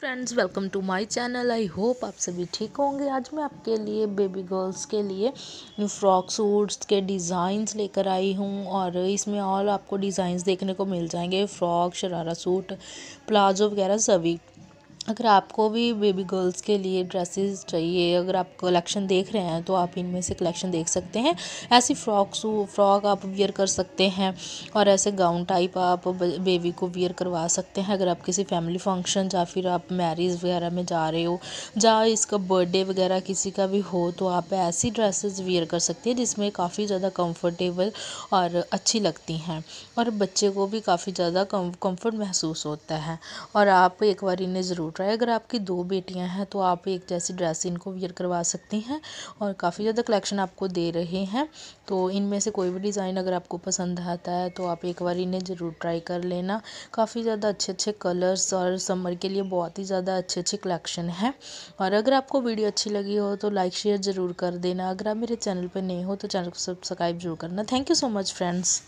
Friends welcome to my channel. I hope आप सभी ठीक होंगे। आज मैं आपके लिए बेबी गर्ल्स के लिए फ्रॉक सूट्स के डिज़ाइंस लेकर आई हूँ और इसमें और आपको डिज़ाइंस देखने को मिल जाएंगे, फ्रॉक, शरारा सूट, प्लाजो वगैरह सभी। अगर आपको भी बेबी गर्ल्स के लिए ड्रेसेस चाहिए, अगर आप कलेक्शन देख रहे हैं तो आप इनमें से कलेक्शन देख सकते हैं। ऐसी फ्रॉक आप वियर कर सकते हैं और ऐसे गाउन टाइप आप बेबी को वियर करवा सकते हैं। अगर आप किसी फैमिली फंक्शन या फिर आप मैरिज वगैरह में जा रहे हो, या इसका बर्थडे वगैरह किसी का भी हो, तो आप ऐसी ड्रेसेस वियर कर सकते हैं जिसमें काफ़ी ज़्यादा कम्फर्टेबल और अच्छी लगती हैं और बच्चे को भी काफ़ी ज़्यादा कम्फर्ट महसूस होता है। और आप एक बार इन्हें ज़रूर ट्राई, अगर आपकी दो बेटियां हैं तो आप एक जैसी ड्रेस इनको वियर करवा सकती हैं। और काफ़ी ज़्यादा कलेक्शन आपको दे रहे हैं, तो इनमें से कोई भी डिज़ाइन अगर आपको पसंद आता है तो आप एक बार इन्हें ज़रूर ट्राई कर लेना। काफ़ी ज़्यादा अच्छे अच्छे कलर्स और समर के लिए बहुत ही ज़्यादा अच्छे अच्छे कलेक्शन हैं। और अगर आपको वीडियो अच्छी लगी हो तो लाइक शेयर ज़रूर कर देना। अगर आप मेरे चैनल पर नए हो तो चैनल को सब्सक्राइब जरूर करना। Thank you so much friends.